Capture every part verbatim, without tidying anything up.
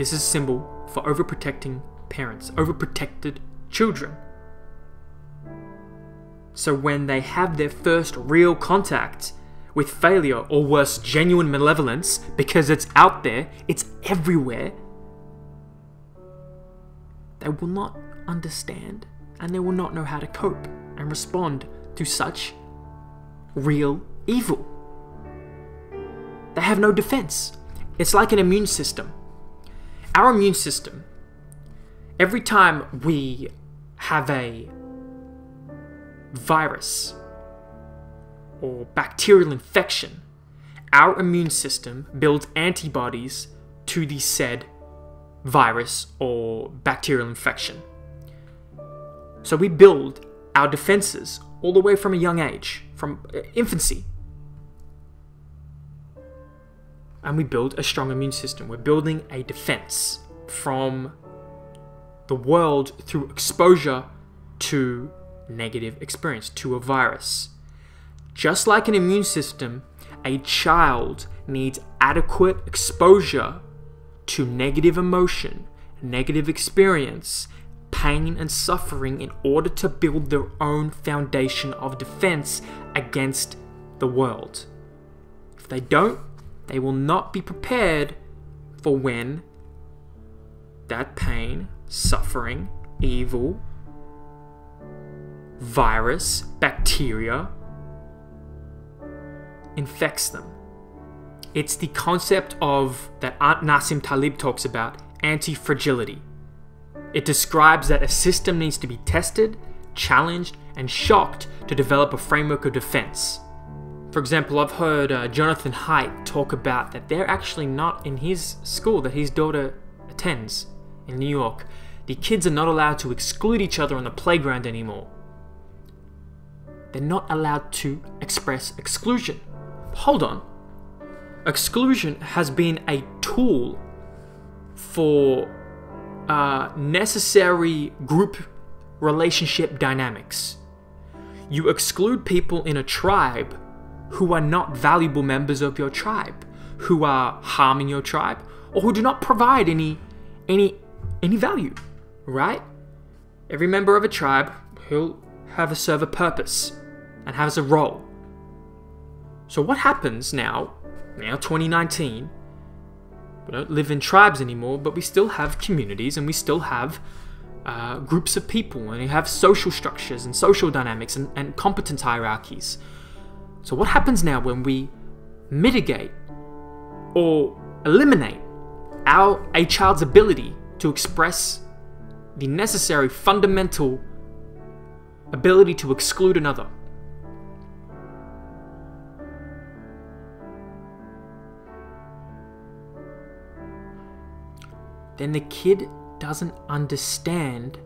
This is a symbol for overprotecting parents, overprotected children. So when they have their first real contact with failure, or worse, genuine malevolence, because it's out there, it's everywhere, they will not understand and they will not know how to cope and respond to such real evil. They have no defense. It's like an immune system. Our immune system, every time we have a virus or bacterial infection, our immune system builds antibodies to the said virus or bacterial infection. So we build our defenses all the way from a young age, from infancy. And we build a strong immune system. We're building a defense from the world through exposure to negative experience, to a virus. Just like an immune system, a child needs adequate exposure to negative emotion, negative experience, pain and suffering in order to build their own foundation of defense against the world. If they don't, they will not be prepared for when that pain, suffering, evil, virus, bacteria infects them. It's the concept of that Nassim Taleb talks about, anti-fragility. It describes that a system needs to be tested, challenged, and shocked to develop a framework of defense. For example, I've heard uh, Jonathan Haidt talk about that they're actually not in his school that his daughter attends in New York. The kids are not allowed to exclude each other on the playground anymore. They're not allowed to express exclusion. Hold on. Exclusion has been a tool for uh, necessary group relationship dynamics. You exclude people in a tribe who are not valuable members of your tribe, who are harming your tribe, or who do not provide any, any, any value, right? Every member of a tribe will have a serve a purpose and has a role. So what happens now, now twenty nineteen, we don't live in tribes anymore, but we still have communities and we still have uh, groups of people, and we have social structures and social dynamics and, and competence hierarchies. So what happens now when we mitigate or eliminate our, a child's ability to express the necessary fundamental ability to exclude another? Then the kid doesn't understand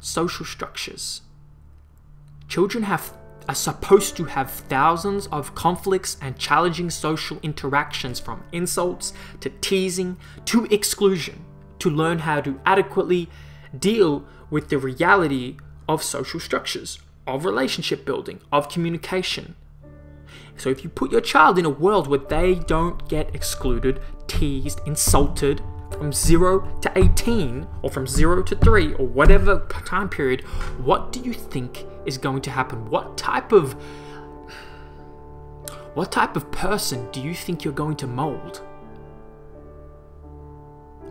social structures. Children have are supposed to have thousands of conflicts and challenging social interactions, from insults to teasing to exclusion, to learn how to adequately deal with the reality of social structures, of relationship building, of communication. So if you put your child in a world where they don't get excluded, teased, insulted from zero to eighteen, or from zero to three, or whatever time period, what do you think is going to happen? What type of what type of person do you think you're going to mold?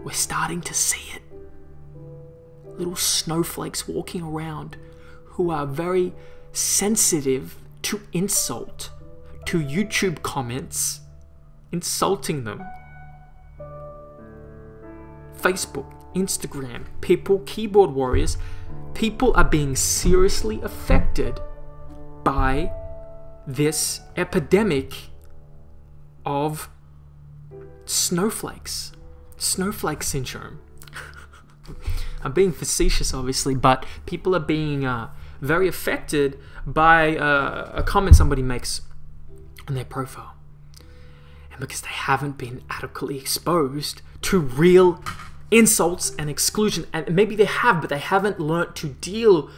We're starting to see it. Little snowflakes walking around who are very sensitive to insult, to YouTube comments insulting them. Facebook, Instagram, people, keyboard warriors, people are being seriously affected by this epidemic of snowflakes, snowflake syndrome. I'm being facetious, obviously, but people are being uh, very affected by uh, a comment somebody makes on their profile. And because they haven't been adequately exposed to real insults and exclusion, and maybe they have, but they haven't learnt to deal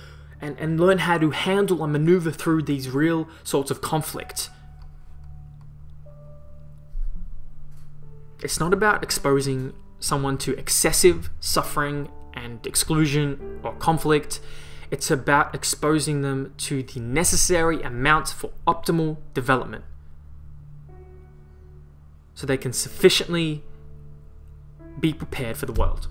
and, and learn how to handle and maneuver through these real sorts of conflict. It's not about exposing someone to excessive suffering and exclusion or conflict. It's about exposing them to the necessary amounts for optimal development, so they can sufficiently be prepared for the world.